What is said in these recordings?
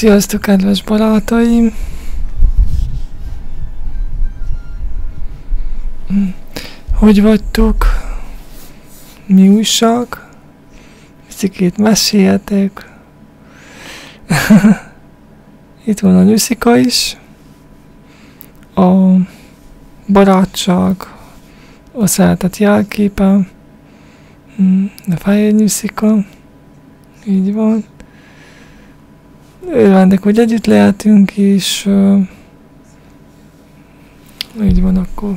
Sziasztok, kedves barátaim! Hogy vagytok? Mi újság? Picikét meséljetek. Itt van a Nyuszika is. A barátság, a szeretet jelképe. A fehér Nyuszika. Így van. Örvendek, hogy együtt lehetünk, és így van akkor.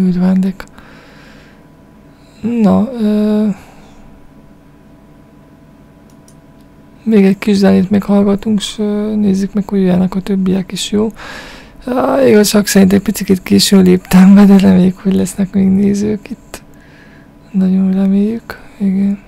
Örvendek. Na, még egy kis zenét meghallgatunk, és nézzük meg, hogy jöjjenek a többiek is, jó? Igazság szerint egy picit későn léptem be, de reméljük, hogy lesznek még nézők itt. Nagyon reméljük, igen.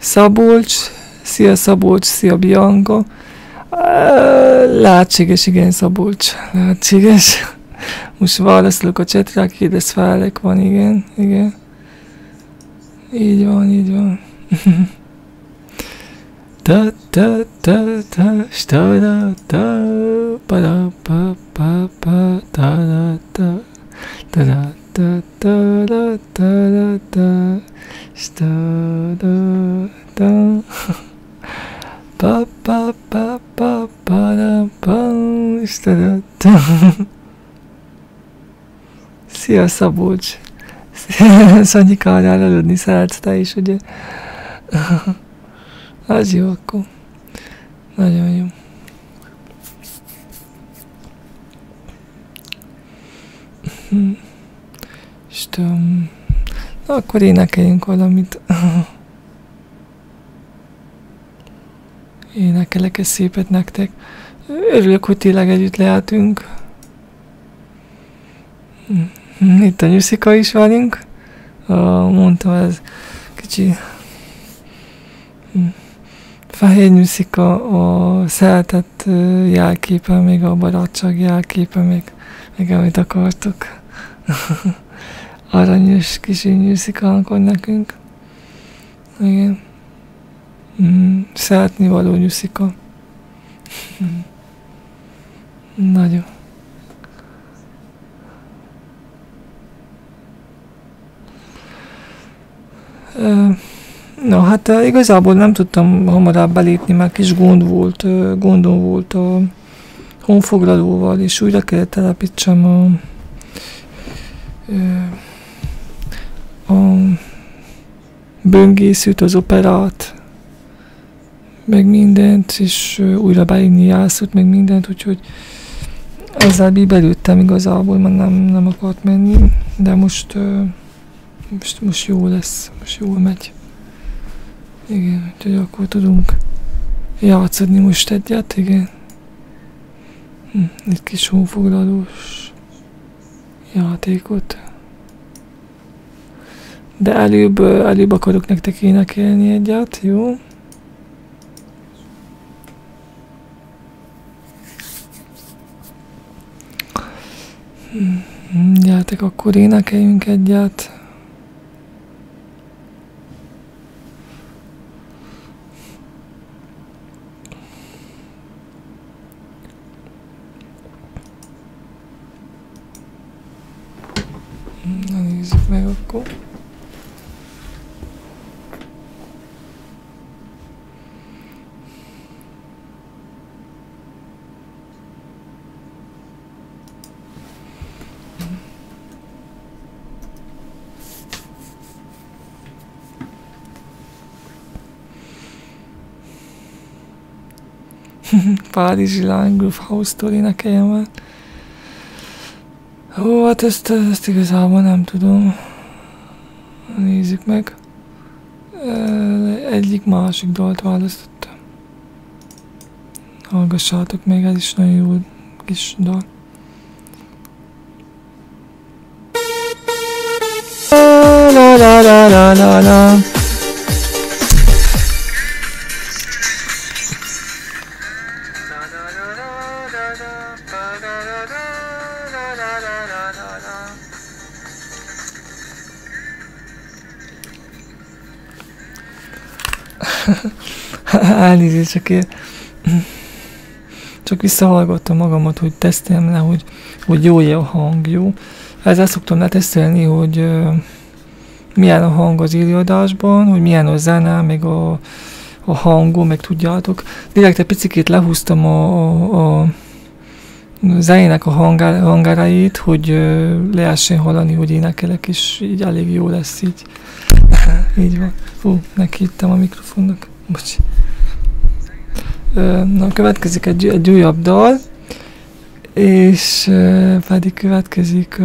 Szabolcs, szia Szabolcs, szia Bianca. Lehetséges, igen Szabolcs, lehetséges. Most válaszolok a csetre, kérdez felek van, igen, igen. Így van, így van. Ta ta ta ta ta ta pa pa pa pa ta ta ta ta ta ta ta da pa pa pa pa pa da pa da. Szia Szabolcs, Szanyika anyán aludni szállsz te is, ugye? Az jó akkor. Nagyon jó. Stöm. Na akkor énekeljünk valamit. Énekelek egy szépet nektek. Örülök, hogy tényleg együtt leálltunk. Itt a Nyuszika is velünk. Mondtam, ez kicsi fehér Nyuszika a szeretett jelképe, még a barátság jelképe, még amit akartok. Aranyos kicsi Nyuszikának van nekünk. Igen. Szeretni való Nyuszika. Nagyon. Na, hát igazából nem tudtam hamarabb belépni, mert kis gondom volt a honfoglalóval, és újra kellett telepítsem a böngészőt, az operát, meg mindent, és újra beírni Jászút, meg mindent, úgyhogy ezzel belőttem igazából, mert nem akart menni, de most jó lesz, most jól megy. Igen, úgyhogy akkor tudunk játszodni most egyet, igen. Egy kis honfoglalós játékot. De előbb akarok nektek énekelni egyet, jó? Gyertek, akkor énekeljünk egyet. Na, nézzük meg akkor. Párizsi Line Groove House-tól énekeljem el. Ó, hát ezt igazából nem tudom. Nézzük meg. Egyik-másik dalt választottam. Hallgassátok még, ez is nagyon jó kis dal. La la la la la la. Elnézést, csak visszahallgattam magamat, hogy teszteljem le, hogy jó-e a hang, jó? Ezzel szoktam letesztelni, hogy milyen a hang az élőadásban, hogy milyen a zene, meg a hangom, meg tudjátok. Direkt egy picikét lehúztam a zenének a hangárait, hogy lehessen hallani, hogy énekelek, és így elég jó lesz így. Így van. Hú, nekihittem a mikrofonnak. Bocs. Na, következik egy újabb dal, és pedig következik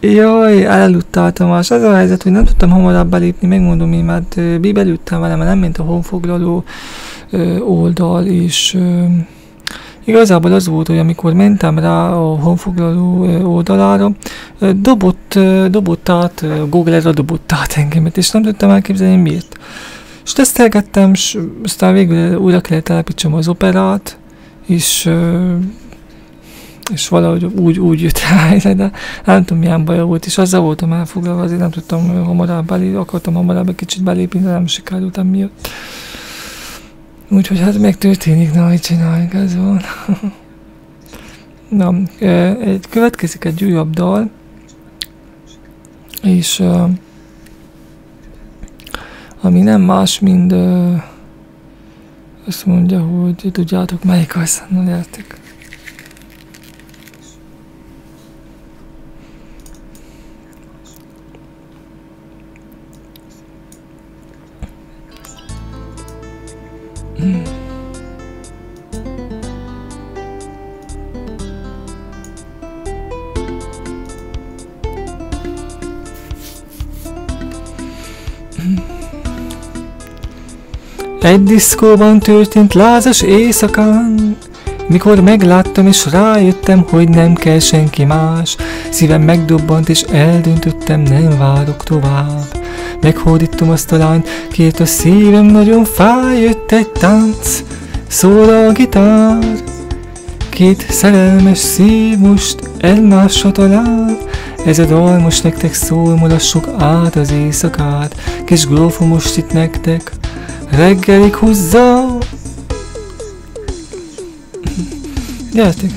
jaj, eleludtál Tamás, az a helyzet, hogy nem tudtam hamarabb belépni, megmondom én, mert belültem velem, mert nem ment a honfoglaló oldal, és igazából az volt, hogy amikor mentem rá a honfoglaló oldalára, dobott át, Google-ra dobott át engemet, és nem tudtam elképzelni miért. És tesztelgettem, és aztán végül újra kellett telepítsem az operát, és valahogy úgy jött rá, de nem tudom milyen baj volt, és azzal voltam elfoglalva, azért nem tudtam hamarabb belépni, akartam hamarabb egy kicsit belépni, de nem sikerült emiatt. Úgyhogy hát megtörténik, na, hogy csináljunk, ez van. Na, következik egy újabb dal, és ami nem más, mint azt mondja, hogy tudjátok, melyik az, na, gyertek. Egy diszkóban történt lázas éjszakán, mikor megláttam és rájöttem, hogy nem kell senki más. Szívem megdobbant és eldöntöttem, nem várok tovább. Meghódítom azt a lányt, kiért a szívem nagyon fáj. Jött egy tánc, szól a gitár, két szerelmes szív most egymásra talál. Ez a dal most nektek szól, molassuk át az éjszakát. Kis grófa most itt nektek reggelig húzza. Gyertek!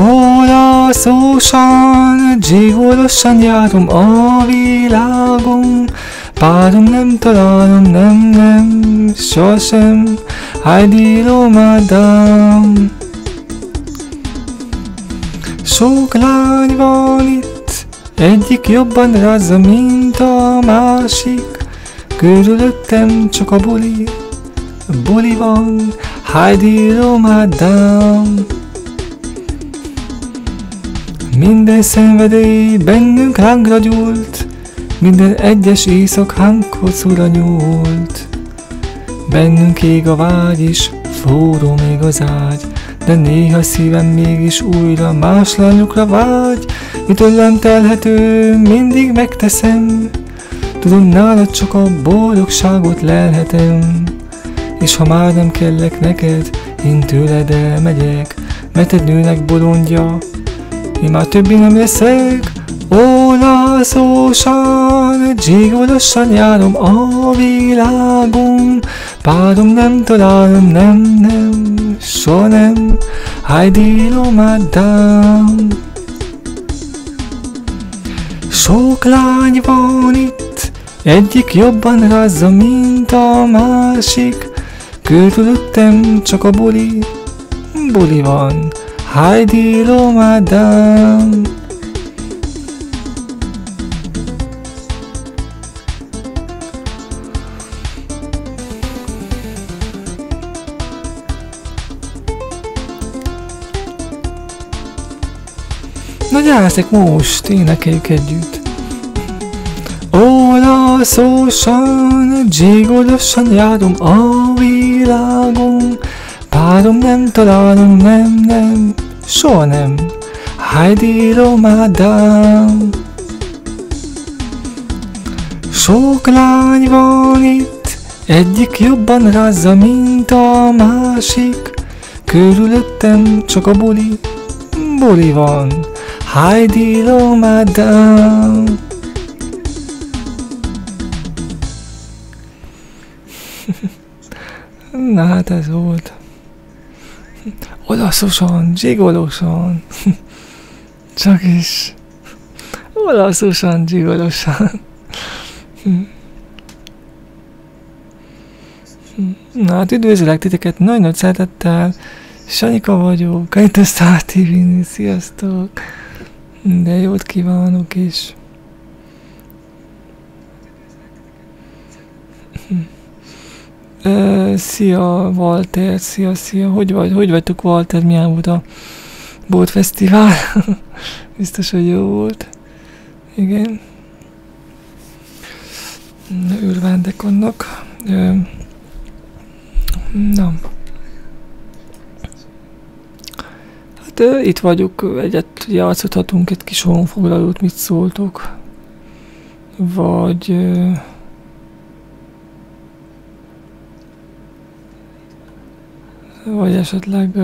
Óra szósan, dzsigolosan járom a világon. Párom nem találom, nem, sosem. Hajdi Romadám! Sok lány van itt, egyik jobban rázza, mint a másik. Körülöttem csak a buli van, Hajdi Romadám! Minden szenvedély bennünk rángra gyúlt, minden egyes éjszak hanghosszúra nyúlt. Bennünk ég a vágy is, forró még az ágy, de néha szívem mégis újra más lányokra vágy. Mi tőlem telhető, mindig megteszem, tudom, nálad csak a boldogságot lelhetem. És ha már nem kellek neked, én tőled elmegyek, mert egy nőnek bolondja én már többi nem leszek. Olaszósan, dzsigolosan járom a világon. Párom nem találom, nem, soha nem. Hajdi Romadám! Sok lány van itt, egyik jobban rázza, mint a másik. Körülöttem csak a buli van, Hajdi Romadám! Na gyertek, most énekeljük együtt! Olaszósan, dzsigolosan járom a világon. Párom nem találom, nem, soha nem. Hajdi Romadám! Sok lány van itt, egyik jobban rázza, mint a másik. Körülöttem csak a buli van, Hajdi Romadám! Na hát ez volt. Olaszosan, dzsigolosan, csak is olaszosan, dzsigolosan. Na hát üdvözlök titeket nagy-nagy szeretettel, Sanyika vagyok, itt a Star TV-n, sziasztok, de jót kívánok is. Szia Walter, szia, hogy vagytok Walter, milyen volt a Bolt Fesztivál? Biztos, hogy jó volt. Igen. Őrvendek annak. Na. Hát itt vagyok, egyet játszhatunk egy kis honfoglalót, mit szóltok? Vagy... vagy esetleg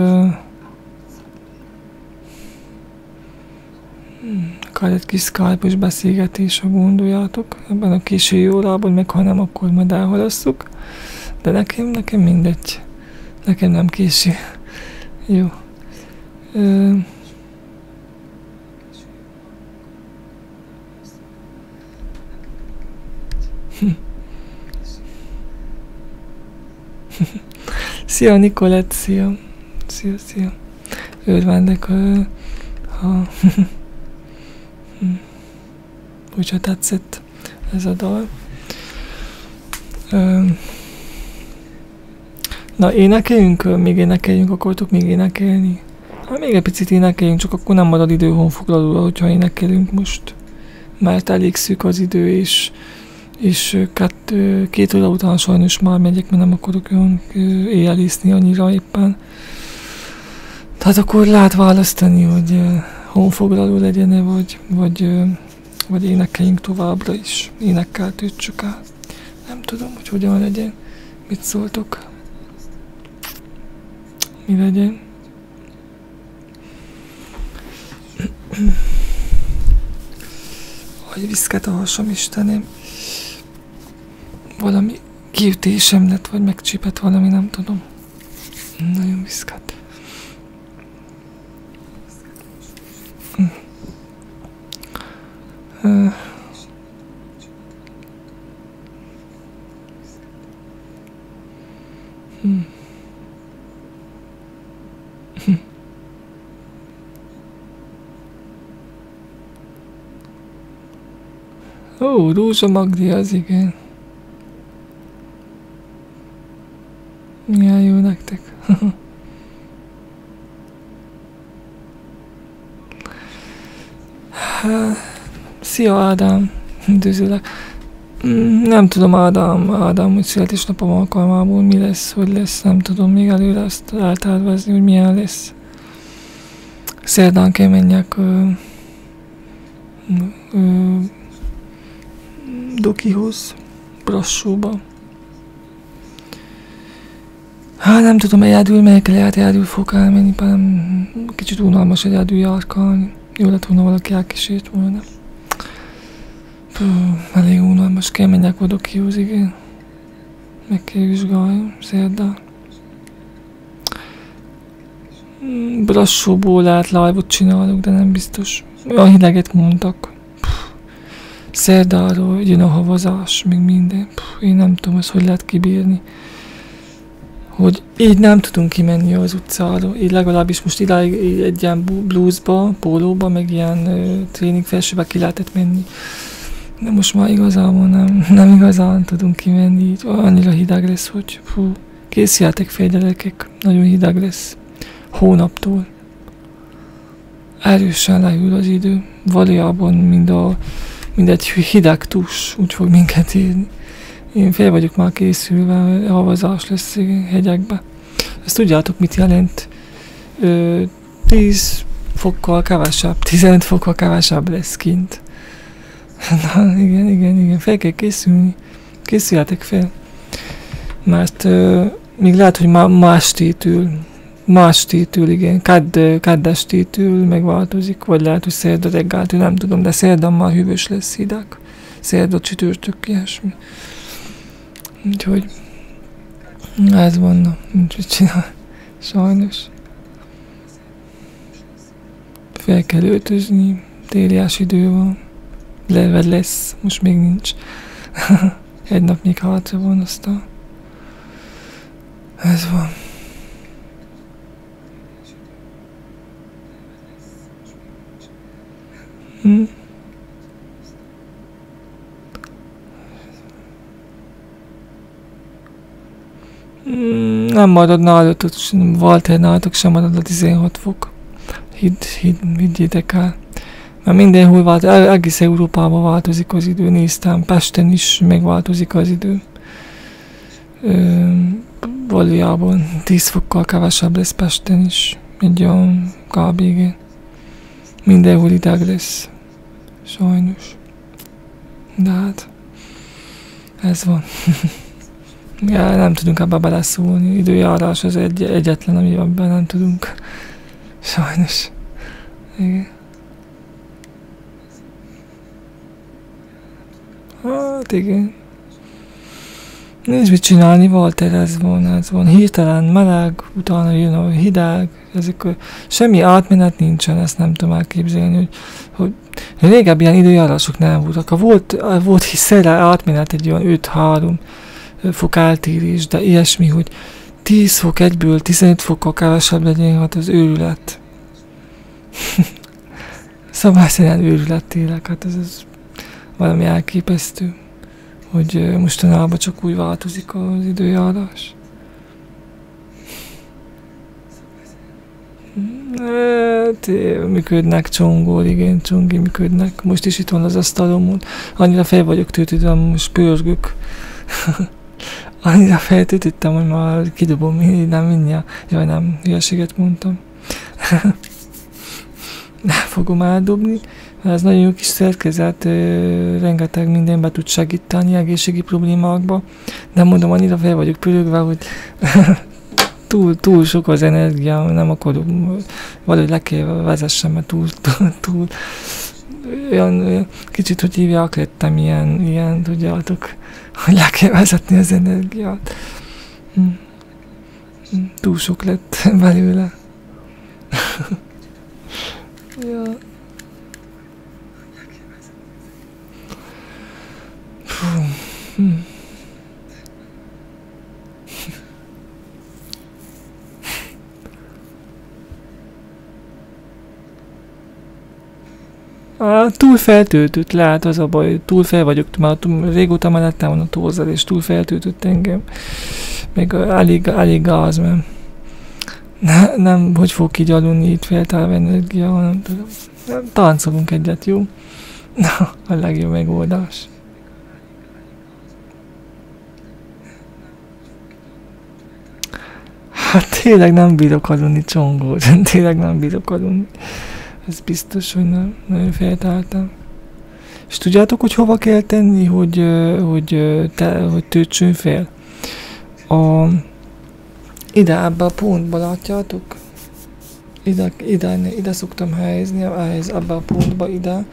akár egy kis Skype-os beszélgetésre gondoljátok ebben a késői órában, meg ha nem, akkor majd elhalasszuk, de nekem mindegy, nekem nem késő. Jó. Szia Nikolett, szia. Örvendek, ha hogyha tetszett ez a dal. Na énekeljünk? Még énekeljünk? Akartok még énekelni? Hát még egy picit énekeljünk, csak akkor nem marad idő honfoglalóra, hogyha énekelünk most. Mert elég szűk az idő, és két óra után sajnos már megyek, mert nem akarok olyan éjjelészni annyira éppen. Tehát akkor lehet választani, hogy honfoglaló legyen-e, vagy énekeljünk továbbra is. Énekkel töltsük el. Nem tudom, hogy hogyan legyen. Mit szóltok? Mi legyen? Hogy viszket a hasam, Istenem. Valami kiütésem lett, vagy megcsípett valami, nem tudom. Nagyon viszket. Ó, Rózsa Magdi, az igen. Milyen jó nektek. Szia Ádám, üdvözlök. Nem tudom, Ádám, hogy születésnapom alkalmából mi lesz, hogy lesz, nem tudom még előre azt eltervezni, hogy milyen lesz. Szerdán kell menjek Dokihoz, Brassóba. Hát nem tudom, egyedül melyik lehet, egyedül fogok elmenni, bár kicsit unalmas egyedül járkálni. Jó lett volna, valaki elkísért volna. Pú, elég unalmas, kell menjek a Dokihoz, igen. Meg kell vizsgáljam, szerdán. Brassóból lehet live-ot csinálok, de nem biztos. Olyan hideget mondtak. Szerdáról jön a havazás, még minden. Puh, én nem tudom, ezt hogy lehet kibírni. Hogy így nem tudunk kimenni az utcára. Így legalábbis most idáig egy ilyen blúzba, pólóba, meg ilyen tréning felsőbe ki lehetett menni. De most már igazából nem igazán tudunk kimenni. Így annyira hideg lesz, hogy puh, készüljetek fel, gyerekek. Nagyon hideg lesz. Hónaptól. Erősen lehull az idő. Valójában mindegy hideg tus, úgy fog minket írni. Én fel vagyok már készülve, havazás lesz hegyekbe. Ezt tudjátok, mit jelent? 10 fokkal kevesebb, 15 fokkal kevesebb lesz kint. Na, igen, fel kell készülni. Készüljetek fel. Mert még lehet, hogy más tétől, igen, keddes tétől megváltozik, vagy lehet, hogy szerda reggáltől, nem tudom, de szerdán már hűvös lesz hideg. Szerda, csütörtök, ilyesmi. Úgyhogy ez van, na, nincs mit csinál, sajnos. Fel kell öltözni, téliás idő van, vagy lesz, most még nincs. Egy nap még hátra van, aztán ez van. Nem marad nálatok, Walter, nálatok sem marad a 16 fok. Higgyétek el. Mert mindenhol változik, egész Európában változik az idő, néztem, Pesten is megváltozik az idő. Valójában 10 fokkal kevesebb lesz Pesten is, egy olyan kb. Igen. Mindenhol hideg lesz. Sajnos. De hát, ez van. Ja, nem tudunk ebbe beleszólni. Időjárás az egyetlen, ami ebben nem tudunk. Sajnos. Igen. Hát igen. Nincs mit csinálni, Walter, ez van. Hirtelen meleg, utána jön a hideg, semmi átmenet nincsen, ezt nem tudom elképzelni, hogy régebbi ilyen időjárások nem voltak. Volt hiszen átmenet egy olyan 5-3 fok eltérés, de ilyesmi, hogy 10 fok egyből 15 fokkal kevesebb legyen, hát az őrület. Szabályszerűen őrület tényleg, hát ez valami elképesztő, hogy mostanában csak úgy változik az időjárás. Működnek csongor, igen, csongi működnek. Most is itt van az asztalomon. Annyira fel vagyok töltődve, most pörgök. Annyira feltöltöttem, hogy már kidobom, nem mindjárt. Jaj, nem, hülyeséget mondtam. Nem fogom eldobni. Ez nagyon jó kis szerkezet, rengeteg mindenbe tud segíteni egészségi problémákba. Nem mondom, annyira fel vagyok pörögve, hogy túl sok az energiám, nem akarok, valahogy le kell vezessem, mert túl olyan kicsit, hogy hívják lettem ilyen, tudjátok, hogy le kell vezetni az energiát. Túl sok lett belőle. Ja. Túl feltöltött, lehet az a baj, túl fel vagyok, már régóta már lettem volna túlzal, és túl feltöltött engem. Még elég gáz, mert nem, hogy fogok így aludni, itt feltárva energia, hanem táncolunk egyet, jó? Na, a legjobb megoldás. Hát tényleg nem bírok aludni, csongor, tényleg nem bírok aludni. Ez biztos, hogy nem. Nagyon feltártam. És tudjátok, hogy hova kell tenni, hogy töltsön fel? Ide, ebbe a pontba, látjátok? Ide szoktam helyezni, ebbe a pontba, ide.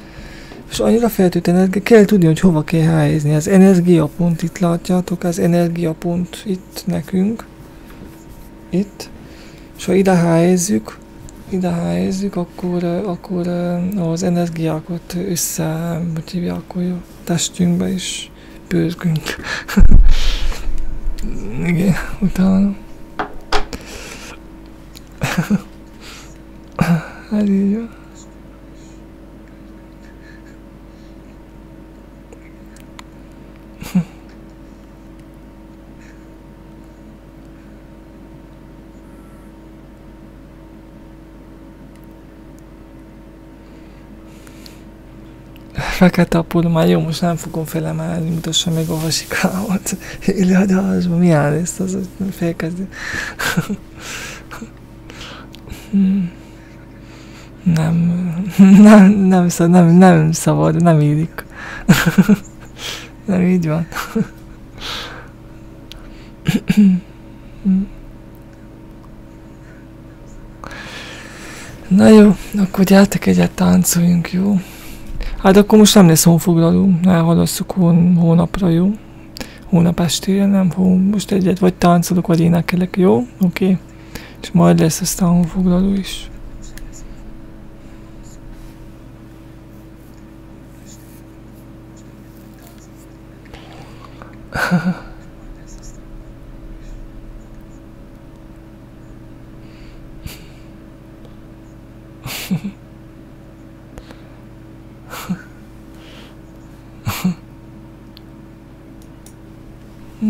És annyira feltölt energia, kell tudni, hogy hova kell helyezni. Az energiapont itt, látjátok? Az energiapont itt nekünk. Itt. És ha ide helyezzük, akkor az energiákat össze, hogy hívják, hogy a testünkbe is pörgünk. Igen, utána. Hát így van. Fekete a póló, már jó, most nem fogom felemelni, mutassa meg a hasikámat. Illadásban, milyen részt az, hogy felkezdi. Nem szabad, nem illik. Nem így van. Na jó, akkor gyertek egyet, táncoljunk, jó? Hát akkor most nem lesz honfoglaló, elhalasszuk hónapra, jó? Hónap estére, nem fogunk most egyet, vagy táncolok, vagy énekelek, jó? Oké. És majd lesz aztán honfoglaló is.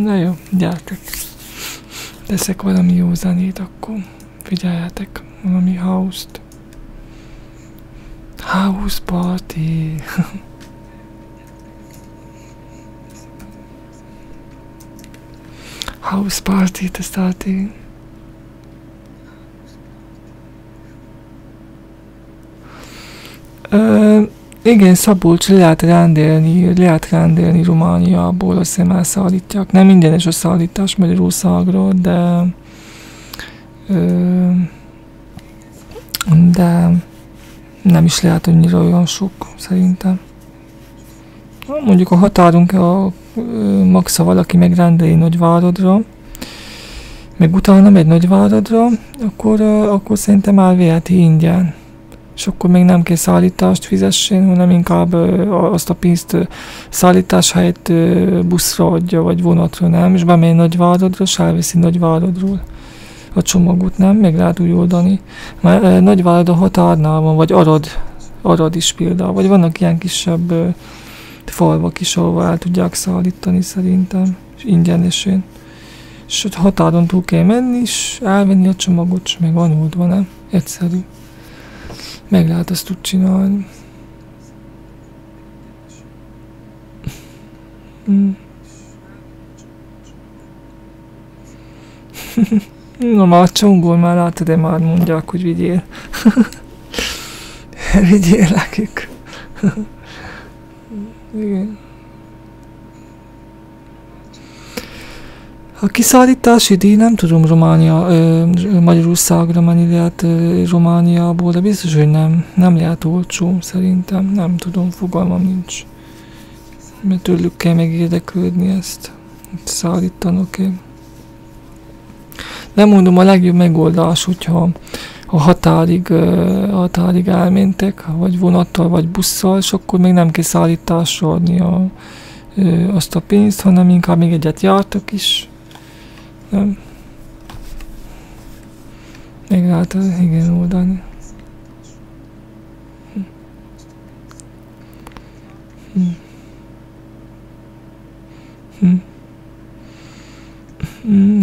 Na jó, gyertek. Teszek valami jó zenét, akkor figyeljetek, valami house-t. House party. House party to starting. Igen, szabolcs lehet rendelni Romániából, azt hiszem elszállítják. Nem mindenes a szállítás Magyarországról, de nem is lehet annyira olyan sok, szerintem. Mondjuk a határunk a max, ha valaki megrendeli Nagyváradra, meg utána megy Nagyváradra, akkor szerintem elviheti ingyen. És akkor még nem kell szállítást fizessen, hanem inkább azt a pénzt szállítás helyett buszra adja, vagy vonatra, nem? És bemegy Nagyváradra, és elveszi Nagyváradról a csomagot, nem? Meg lehet úgy oldani. Mert Nagyvárad a határnál van, vagy Arad is például, vagy vannak ilyen kisebb falvak is, ahol el tudják szállítani szerintem, és ingyenesen. És határon túl kell menni, és elvenni a csomagot, és meg van oldva, nem? Egyszerű. Meg lehet ezt tud csinálni. Na már csongol, már látod, de már mondják, hogy vigyél. Vigyél nekik. Igen. A kiszállítási díj, nem tudom Románia, Magyarországra menni lehet Romániából, de biztos, hogy nem lehet olcsó, szerintem, nem tudom, fogalmam nincs. Mert tőlük kell megérdeklődni ezt, szállítanak-e. Nem mondom, a legjobb megoldás, hogyha a határig elmentek, vagy vonattal, vagy busszal, és akkor még nem kell szállításra adni azt a pénzt, hanem inkább még egyet jártak is. Nem. Még lehet, igen, oldani.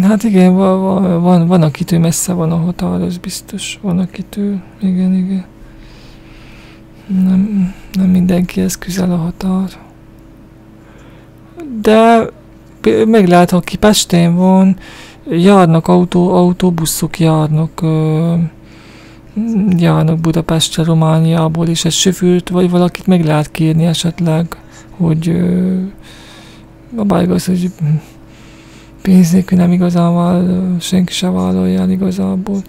Hát igen, van akitől messze van a határ, az biztos. Van akitől, igen. Nem mindenkihez közel a határ. De meg lehet, aki Pesten van, járnak autóbuszok, járnak Budapestre, Romániából, és egy sofőrt, vagy valakit meg lehet kérni esetleg, hogy a baj az, hogy pénz nélkül nem igazán senki se vállalja el igazából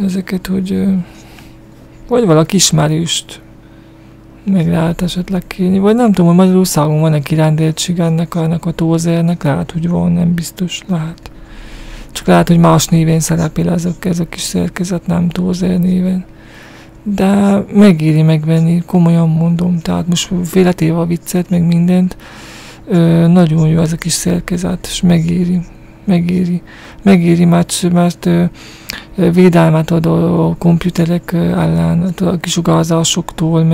ezeket, hogy vagy valaki ismerőst meg lehet esetleg kérni, vagy nem tudom, hogy Magyarországon van-e kirendeltség ennek a tózernek, lehet, hogy van, nem biztos, lehet. Csak lehet, hogy más néven szerepel ez a kis szerkezet, nem tózer néven. De megéri megvenni, komolyan mondom, tehát most félretéve a viccet, meg mindent, nagyon jó ez a kis szerkezet, és megéri, mert védelmet ad a komputerek ellen, a kisugárzásoktól,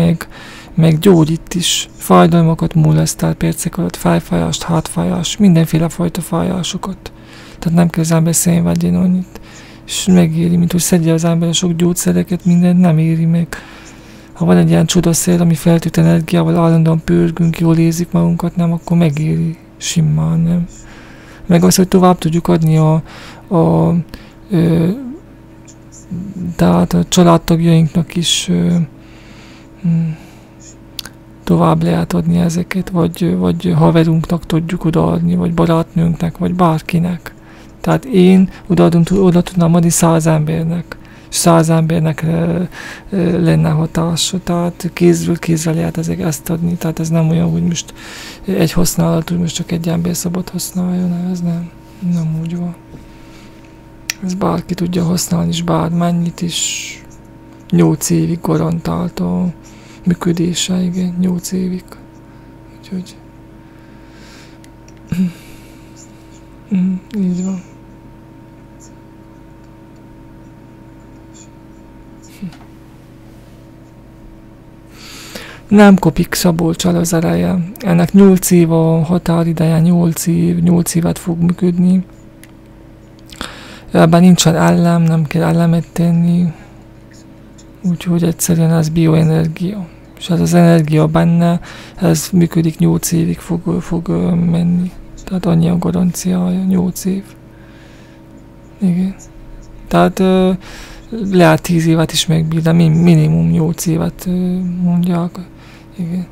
meg gyógyít is, fájdalmakat molesztál percek alatt, fejfájást, hátfájás, mindenféle fajta fájásokat. Tehát nem kell az ember szenvedjen annyit, és megéri, mint hogy szedje az ember a sok gyógyszereket, mindent nem éri meg. Ha van egy ilyen csodaszer, ami feltűnt energiával, állandóan pörgünk, jól érzik magunkat, nem, akkor megéri simán, nem? Meg az, hogy tovább tudjuk adni tehát a családtagjainknak is tovább lehet adni ezeket, vagy haverunknak tudjuk odaadni, vagy barátnőnknek, vagy bárkinek. Tehát én oda tudnám adni 100 embernek. 100 embernek lenne hatása, tehát kézről kézre lehet ezt adni, tehát ez nem olyan, hogy most egy használat, hogy most csak egy ember szabad használjon, ez nem úgy van. Ez bárki tudja használni, és bármennyit is, 8 évig garantált a működése, igen, 8 évig. Úgyhogy... így van. Nem kopik Szabolcs el az ereje. Ennek 8 év a határideje, 8 évet fog működni. Ebben nincsen ellem, nem kell ellemet tenni. Úgyhogy egyszerűen ez bioenergia. És ez az energia benne, ez működik 8 évig fog menni. Tehát annyi a garanciája, 8 év. Igen. Tehát... lehet 10 évet is megbírni, minimum 8 évet mondják. Igen.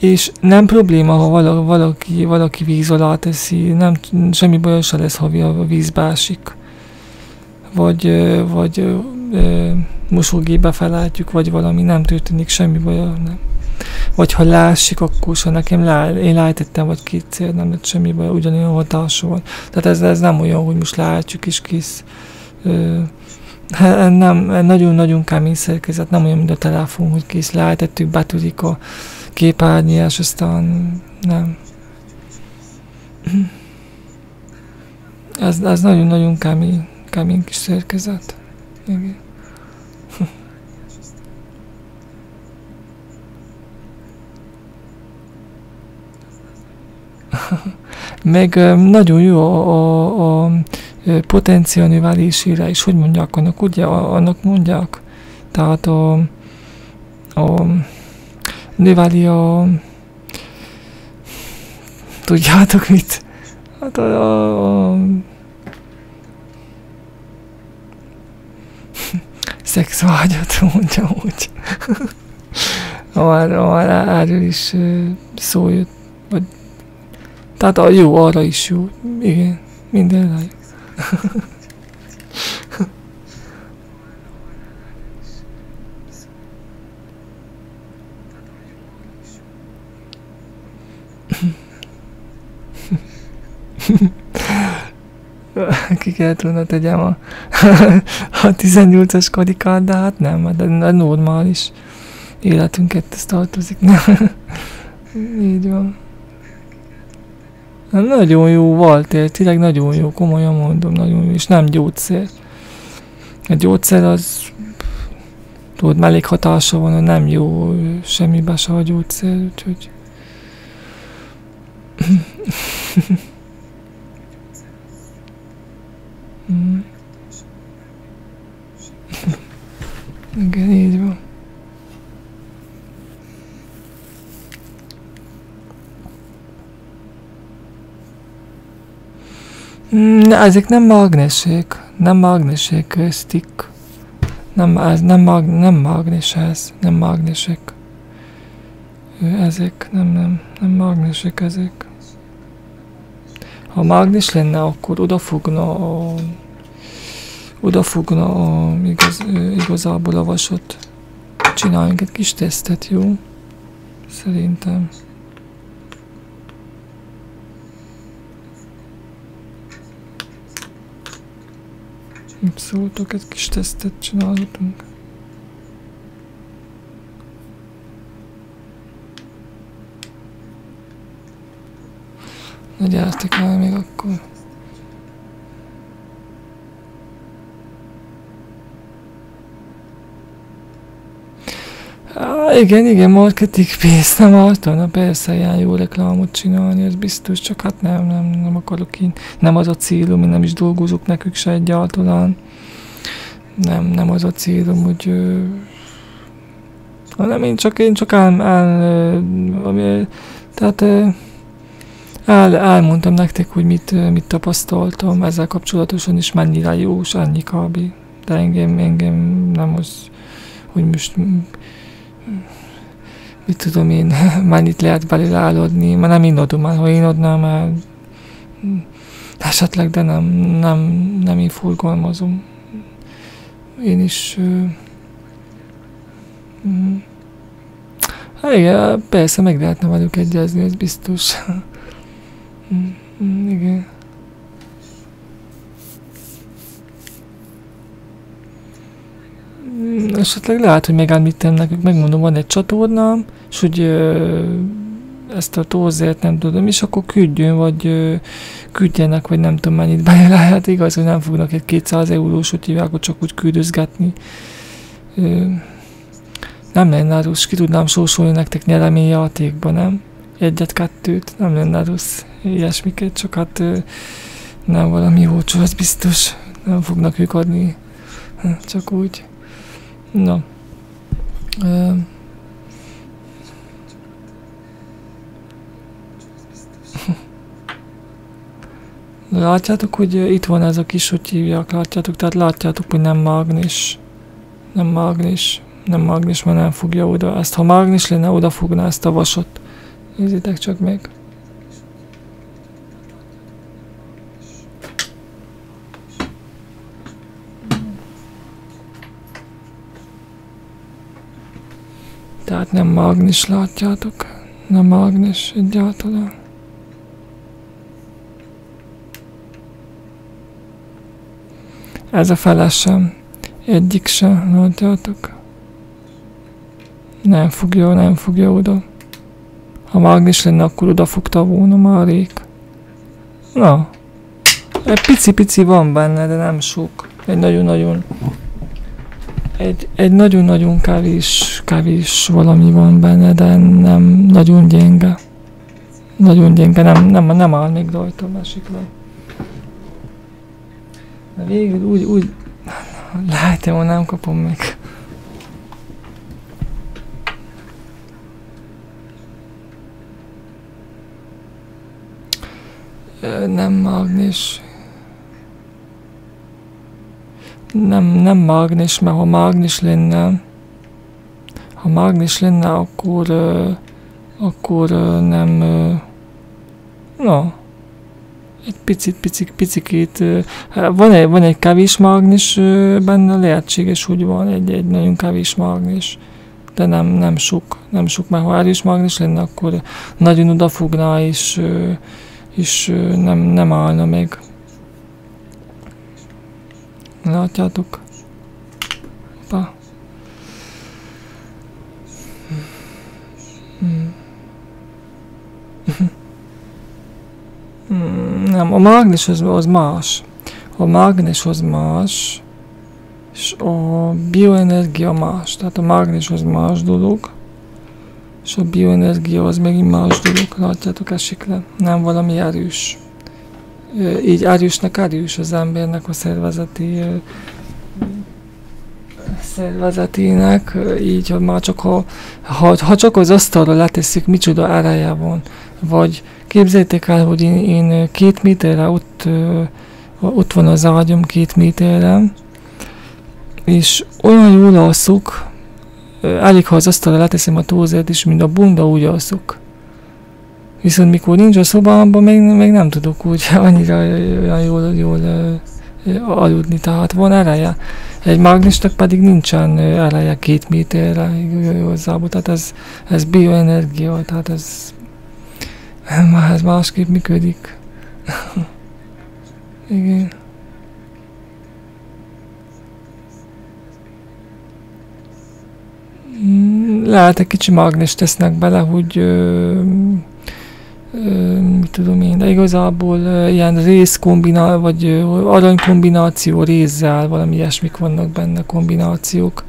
És nem probléma, ha valaki víz alá teszi, nem, semmi baj se lesz, ha a vízbe esik. Vagy mosógébe feláltjuk, vagy valami, nem történik semmi baj, nem. Vagy ha leesik, akkor se nekem én leállítettem, vagy kétszer, nem lett semmi baj, ugyanilyen hatása van. Tehát ez nem olyan, hogy most leállítjuk és kész. Nagyon-nagyon kemény szerkezet, nem olyan, mint a telefon, hogy kész, leállítettük, betörik a képernyő, és aztán nem. Ez nagyon-nagyon kemény kis szerkezet. Igen. Meg nagyon jó potenciálnövelésével is, hogy mondják annak, ugye, annak mondják, tehát a növeli a, tudjátok mit, hát a szexvágyat mondja úgy. Erről is szó jött. Vagy, tehát a jó, arra is jó. Igen, mindenre jó. Ki kell tudna tegyem a 18-as karikát, de hát nem, de normális életünket ez tartozik. Így van. Nagyon jó Walter, tényleg nagyon jó, komolyan mondom, nagyon jó, és nem gyógyszer. A gyógyszer az, tudod, mellékhatása van, nem jó semmibe se a gyógyszer, úgyhogy... Igen, így van. Ezek nem mágnesek, nem mágnesek köztik. Nem mágnesek. Ezek, nem mágnesek ezek. Ha mágnes lenne, akkor odafogna igazából a vasot. Csináljunk egy kis tesztet, jó? Szerintem. Mit szóltok, egy kis tesztet csinálhatunk. Na gyertek már még akkor. Á, igen, marketing pénzt nem artana, persze ilyen jó reklámot csinálni, ez biztos, csak hát nem akarok én, nem az a célom, én nem is dolgozok nekük se egyáltalán. Nem az a célom, hogy... hanem én csak elmondtam nektek, hogy mit tapasztaltam ezzel kapcsolatosan, és mennyire jó, és annyi kb. De engem nem az, hogy most... mit tudom én, mennyit lehet belőle eladni, mert nem én adom el, ha én adnám el, esetleg, de nem én forgalmazom. Én is... hát igen, persze meg lehetne velük egyezni, ez biztos. Igen. Esetleg lehet, hogy megállítom nekik, megmondom, van egy csatornám, és hogy ezt a torzért nem tudom, és akkor küldjön, vagy küldjenek, vagy nem tudom mennyit belőle. Hát igaz, hogy nem fognak egy 200 eurós utivágot csak úgy küldözgetni. Nem lenne rossz, ki tudnám sorsolni nektek nyereményjátékba, nem? Egyet-kettőt, nem lenne rossz ilyesmiket, csak hát nem valami olcsó, az biztos, nem fognak ők adni, csak úgy. Na. Látjátok, hogy itt van ez a kis, hogy hívják, látjátok, tehát látjátok, hogy nem mágnes, mert nem fogja oda. Ezt, ha mágnes lenne, odafogná ezt a vasot. Nézzétek csak meg. Tehát nem mágnes, látjátok? Nem mágnes egyáltalán. Ez a fele sem. Egyik sem, látjátok? Nem fogja oda. Ha mágnes lenne, akkor odafogta volna már rég. Na. Egy pici-pici van benne, de nem sok. Egy nagyon-nagyon kevés valami van benne, de nem nagyon gyenge. Nagyon gyenge, nem áll még rajta a másikra. De végül úgy... Látja, hogy nem kapom meg. Nem mágnes. Nem mágnes, mert ha mágnes lenne... Ha mágnes lenne, akkor... akkor nem... No. Egy picikét... Van egy kevés mágnes benne, lehetséges, hogy van egy nagyon kevés mágnes. De nem sok, mert ha erős mágnes lenne, akkor nagyon odafogná, és nem állna meg. Látjátok? Hoppá. Nem, a mágnes az más. A mágnes az más, és a bioenergia más. Tehát a mágnes az más dolog, és a bioenergia az megint más dolog. Látjátok, esik le. Nem valami erős. Így erősnek erős az embernek, a szervezetének, így már csak ha csak az asztalra leteszik, micsoda ereje van. Vagy képzeljétek el, hogy én 2 méterre ott van az ágyom 2 méterre, és olyan jól alszok, elég ha az asztalra leteszem a tózert is, mint a bunda, úgy alszok. Viszont mikor nincs a szobámban, meg nem tudok úgy annyira olyan jól aludni, tehát van ereje. Egy mágnesnek pedig nincsen ereje 2 méterre igazából, tehát ez bioenergia, tehát ez másképp működik. Igen. Lehet egy kicsi mágnest tesznek bele, hogy mit tudom én, de igazából ilyen rézkombinál, vagy aranykombináció rézzel, valami ilyesmik vannak benne, kombinációk.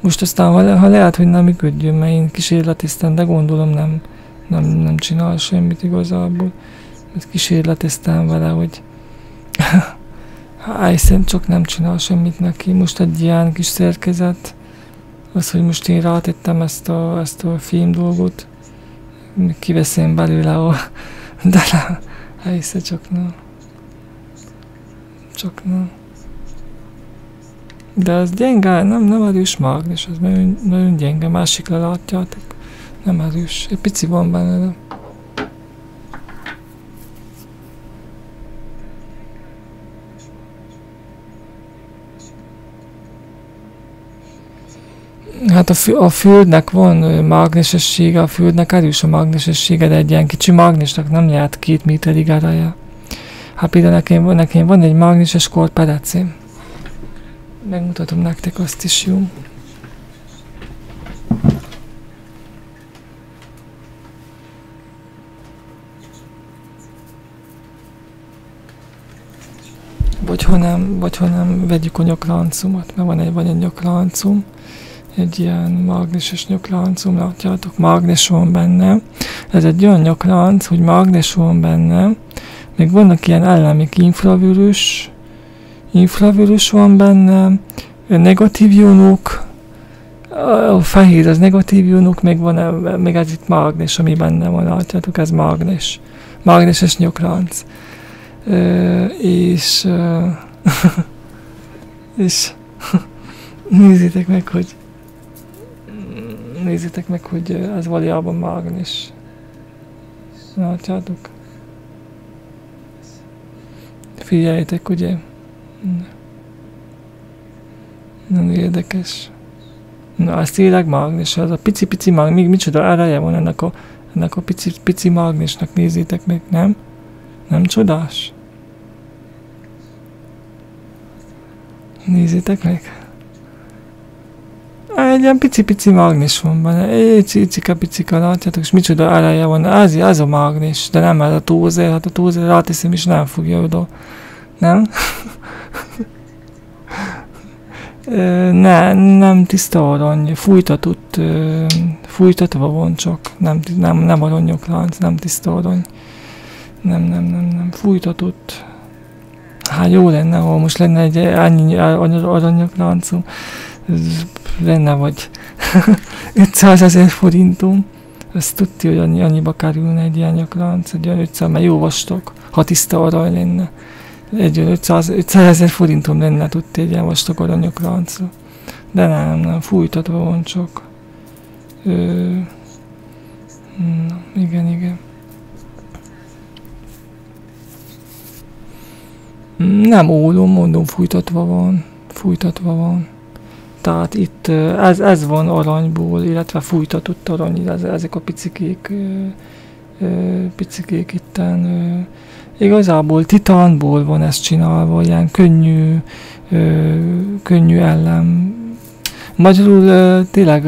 Most aztán, ha lehet, hogy nem működjön, mert én kísérleteztem, de gondolom nem csinál semmit igazából. Mert kísérleteztem vele, hogy Aizen csak nem csinál semmit neki. Most egy ilyen kis szerkezet, az, hogy most én rátettem ezt a film dolgot, kiveszem belőle a... De Aizen csak nem. Csak nem. De az gyenge, nem erős mágnes, az nagyon gyenge, másik lelátjátok. Nem erős, egy pici van benne. Hát a Földnek van mágnesessége, a Földnek erős a mágnesessége, de egy ilyen kicsi mágnesnek nem lehet 2 méterig ereje. Hát például nekem van egy mágneses korperecém. Megmutatom nektek azt is, jó? Vagy ha nem vegyük a nyakláncomat, mert van egy nyakláncom, egy ilyen mágneses nyakláncom, látjátok, mágnes van benne. Ez egy olyan nyaklánc, hogy mágnes van benne, még vannak ilyen elemik, infravörös van benne, negatív ionok, a fehér az negatív ionok, még ez itt mágnes, ami benne van, látjátok, ez mágnes, mágneses nyaklánc. És nézzétek meg, hogy ez valójában mágnes. Látjátok? Figyeljétek, ugye? Nagyon érdekes. Na, ez tényleg mágnes, az a pici-pici mágnes, micsoda ereje van ennek a pici mágnesnek, nézzétek meg, nem? Nem csodás? Nézzétek meg! Egy ilyen pici-pici mágnes van benne, icika-picika, látjátok, és micsoda ereje van, ez a mágnes, de nem ez a tózer, hát a tózer ráteszem és nem fogja oda, nem? nem tiszta arany, fújtatva van csak, nem aranyok lánc, nem tiszta arany. Nem, fújtatott. Hát jó lenne, ha most lenne egy annyi aranyabláncom, lenne vagy 500 000 forintom, azt tudja, hogy annyiba kerülne egy ilyen nyaklánc, egy olyan 500, mert jó vastag, ha tiszta arany lenne. Egy olyan 500 000 forintom lenne, tudja, egy ilyen vastag arany nyakláncra. De nem, fújtatva van csak. Igen. Nem ólom, mondom, fújtatva van. Tehát itt ez van aranyból, illetve fújtatott arany, ezek a picikék itten. Igazából titánból van ezt csinálva, ilyen könnyű ellen. Magyarul tényleg,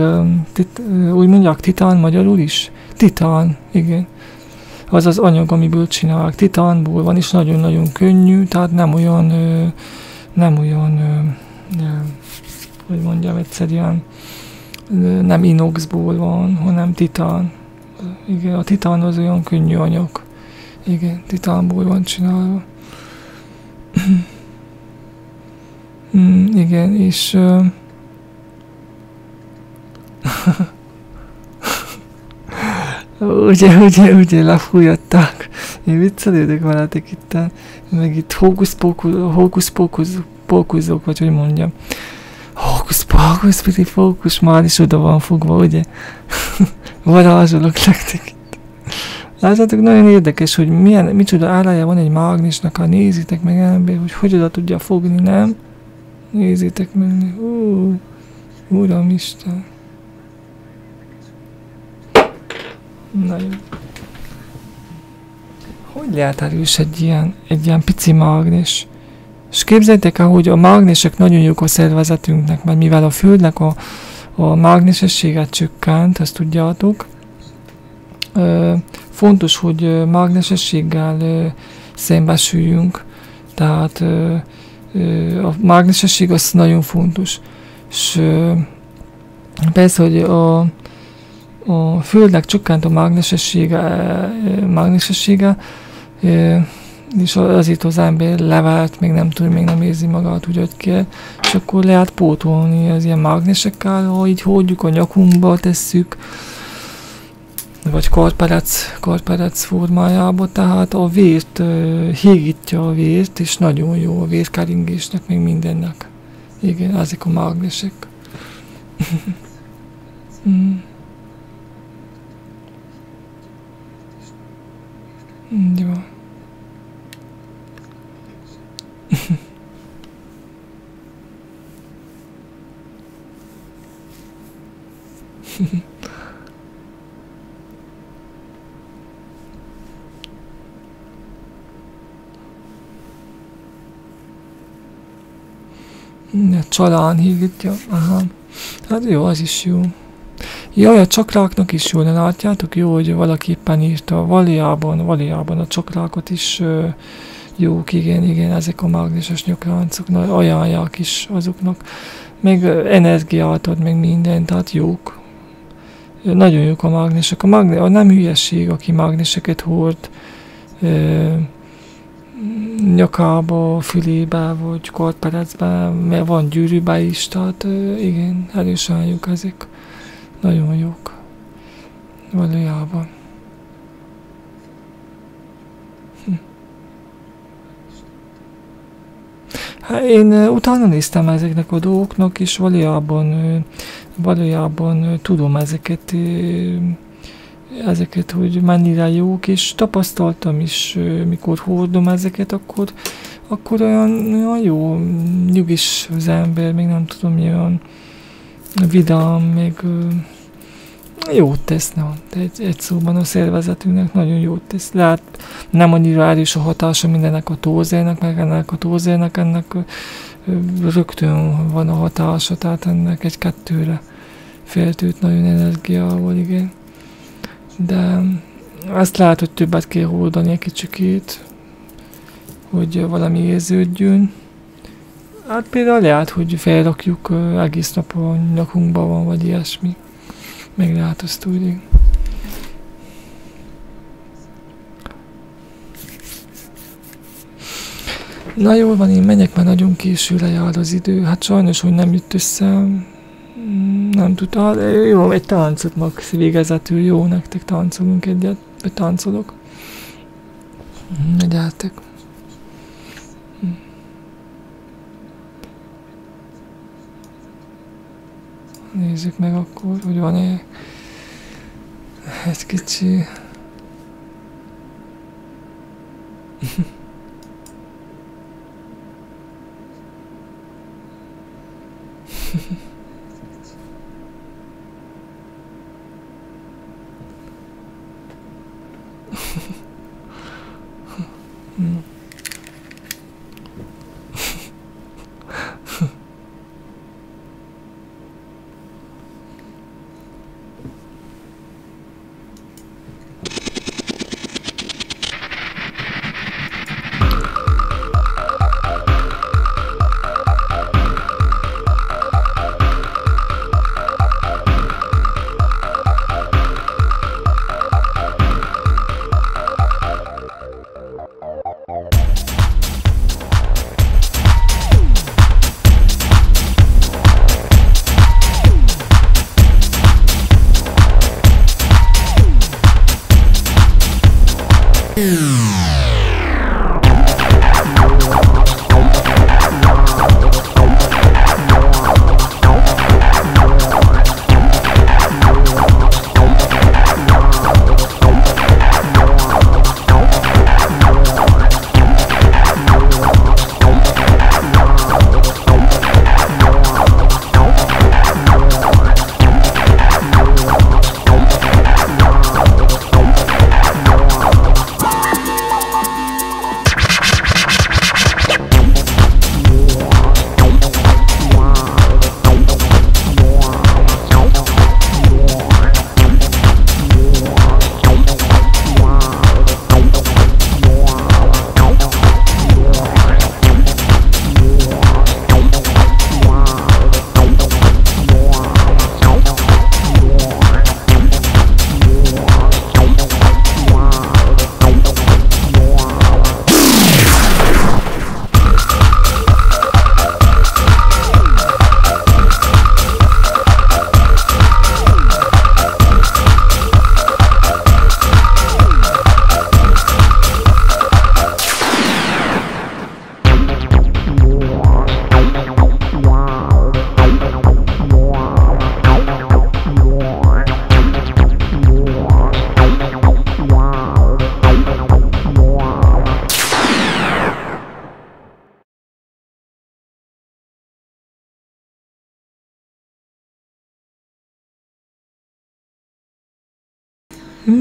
úgy mondják, titán magyarul is? Titán, igen. Az az anyag, amiből csinálják. Titánból van, és nagyon-nagyon könnyű, tehát hogy mondjam, egyszerűen nem inoxból van, hanem titán. Igen, a titán az olyan könnyű anyag. Igen, titánból van csinálva. Igen, és... ugye, lefújatták. Én viccelődök veletek itt, meg itt hókusz-pókuszok, vagy hogy mondjam. Hókusz-pókusz, piti fókusz, már is oda van fogva, ugye? Varázsolok nektek itt. Látjátok, nagyon érdekes, hogy micsoda árája van egy mágnesnak, ha nézitek meg ember, hogy oda tudja fogni, nem? Nézitek meg, Uramisten. Na jó. Hogy lehet erős egy ilyen pici mágnes? És képzeljétek el, hogy a mágnesek nagyon jók a szervezetünknek, mert mivel a Földnek a mágnesességet csökkent, ezt tudjátok, fontos, hogy mágnesességgel szembesüljünk, tehát a mágnesesség az nagyon fontos. És persze, hogy a Földnek csökkent a mágnesessége, és azért az ember levált, még nem tudom, még nem érzi magát úgy, hogy kell, és akkor lehet pótolni az ilyen mágnesekkel, ha így hordjuk, a nyakunkba tesszük, vagy karperec formájába, tehát a vért, hígítja a vért, és nagyon jó a vérkeringésnek, még mindennek. Igen, ezek a mágnesek. Így van. A csalán hígítja. Aha. Hát jó, az is jó. Jaj, a csakráknak is jól, látjátok? Jó, hogy valaképpen írta. Valójában a csakrákat is jók, igen, ezek a mágneses nyakláncok ajánlják is azoknak. Meg energiát ad, meg minden, tehát jók. Nagyon jók a mágnesek. A nem hülyeség, aki mágneseket hord nyakába, fülébe, vagy kartperecbe, mert van gyűrűbe is, tehát igen, erősen jók ezek. Nagyon jók. Valójában. Hát én utána néztem ezeknek a dolgoknak, és valójában tudom ezeket, hogy mennyire jók, és tapasztaltam is, mikor hordom ezeket, akkor olyan jó, nyugis az ember, még nem tudom, olyan vidám, még jót tesz, egy szóban a szervezetünknek nagyon jót tesz. Lehet nem annyira erős a hatása mindenek a torzernek, meg ennek a torzernek, ennek rögtön van a hatása, tehát ennek egy-kettőre feltűnt nagyon energiával, igen. De azt lehet, hogy többet kell hordani egy kicsikét, hogy valami érződjön. Hát például lehet, hogy felrakjuk egész nap a nyakunkban van, vagy ilyesmi. Meg lehet azt tudni. Na jól van, én megyek, mert nagyon késő lejár az idő. Hát sajnos, hogy nem jött össze. Nem tudtam. Jó, egy táncot max végezetül. Jó, nektek táncolunk egyet. Vagy táncolok. Megyeltek. Nézzük meg akkor, hogy van-e egy kicsi...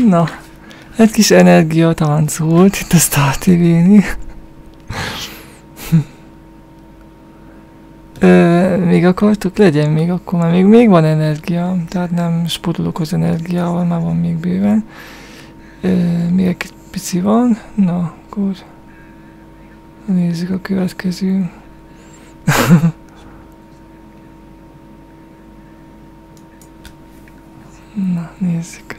Na, egy kis energiatánc volt itt a Star TV-n. Még akartuk? Legyen még akkor, mert még van energia, tehát nem spórolok az energiával, már van még bőven. Még egy pici van, na akkor nézzük a következő. Na, nézzük.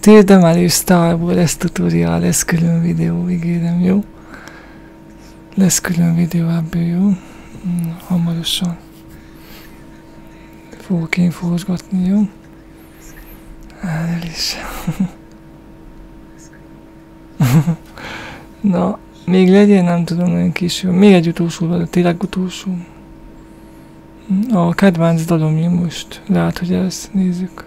Térdem elő Starból, lesz tutorial, lesz külön videó, ígérem, jó? Lesz külön videó ebből, jó? Hamarosan fogok én forgatni, jó? El is. Na, még legyen, nem tudom, olyan később. Még egy utolsó van, tényleg utolsó. A kedvenc dalom jön most. Lehet, hogy ezt nézzük.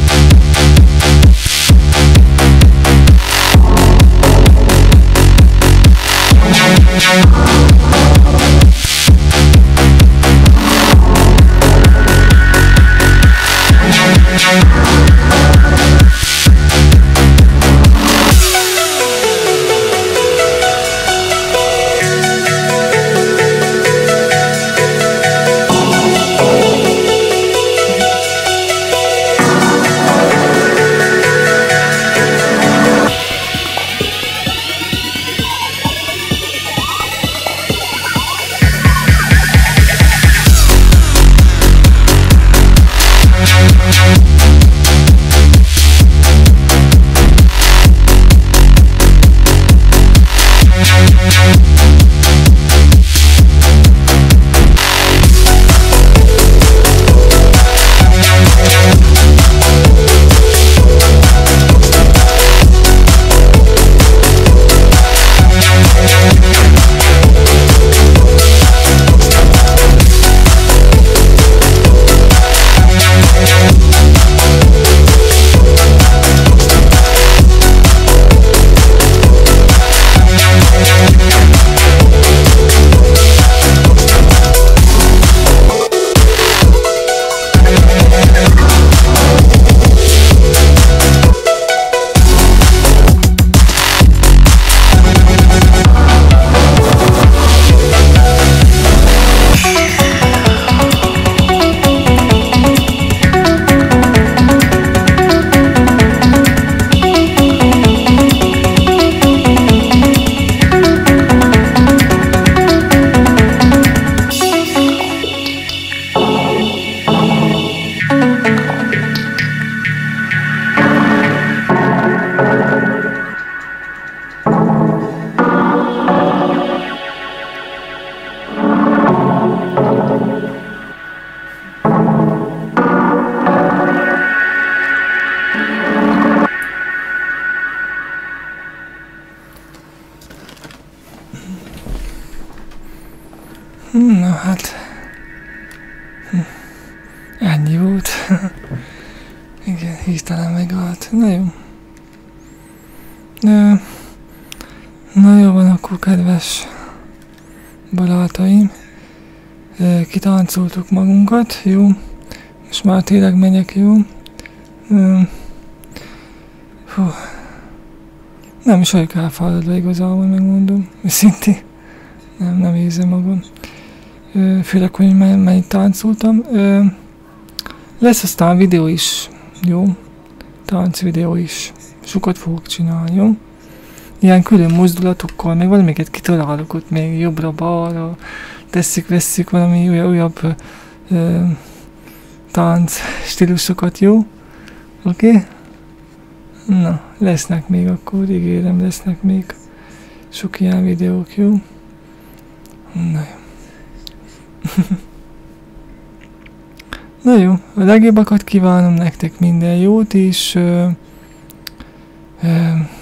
Na hát, ennyi volt. Igen, hirtelen megállt. Na jó. Na jó van akkor, kedves barátaim. Kitáncoltuk magunkat, jó. Most már tényleg megyek, jó. Hú. Nem is vagyok elfáradva igazából, megmondom. Őszintén. Nem érzem magam. Főleg, hogy mennyit táncoltam. Lesz aztán videó is, jó? Tánc videó is. Sokat fogok csinálni, jó? Ilyen külön mozdulatokkal, meg valamiket kitalálok ott, még jobbra-balra tesszük-vesszük valami újabb tánc stílusokat, jó? Oké? Na, lesznek még akkor, ígérem, lesznek még sok ilyen videók, jó? Na jó. Na jó, a legjobbakat kívánom nektek, minden jót, és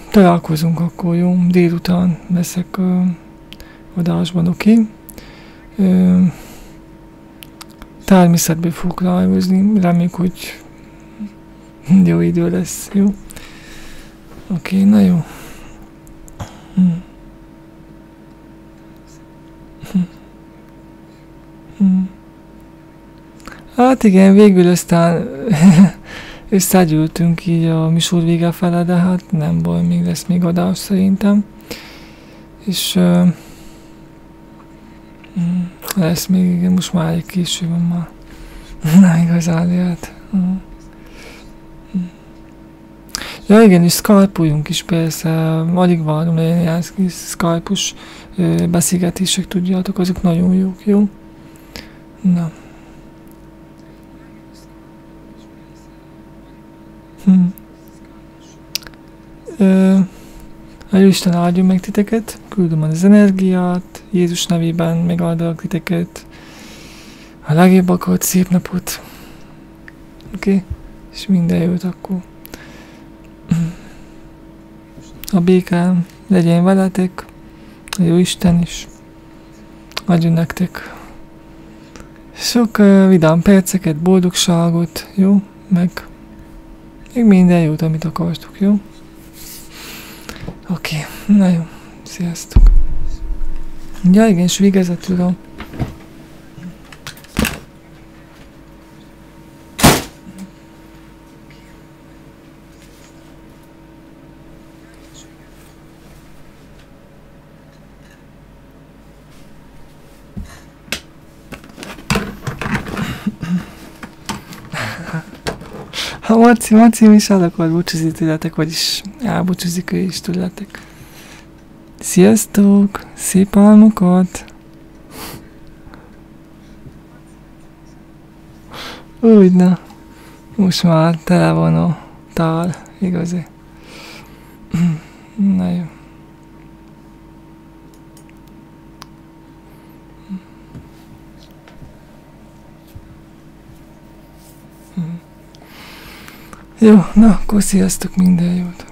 találkozunk akkor, jó? Délután leszek adásban, oké? Természetben fogok live-ozni, reméljük, hogy jó idő lesz, jó? Oké, na jó. Hát igen, végül aztán összegyűltünk így a műsor vége fele, de hát nem baj, még lesz még adás szerintem. És lesz még, igen, most már egy késő van már. Na, igazán lehet. Ja igen, és szkalpuljunk is persze, alig várom olyan szkalpus beszélgetések, tudjátok, azok nagyon jók, jó? Na. A Jóisten áldjon meg titeket, küldöm az energiát, Jézus nevében megáldalak titeket, a legjobbakat, szép napot, oké? És minden jót akkor. A békám legyen veletek, a Jóisten is adjon nektek sok vidám perceket, boldogságot, jó? Meg még minden jót, amit akartok, jó? Oké, na jó, sziasztok. Ja igen, és végezetül a... Ha Marci is el akar búcsúzni tőletek, vagyis elbúcsúzik ő is tőletek. Sziasztok! Szép álmokat! Úgy na, most már tele van a tál, igazi. Na jó. Jó, na, akkor sziasztok, minden jót!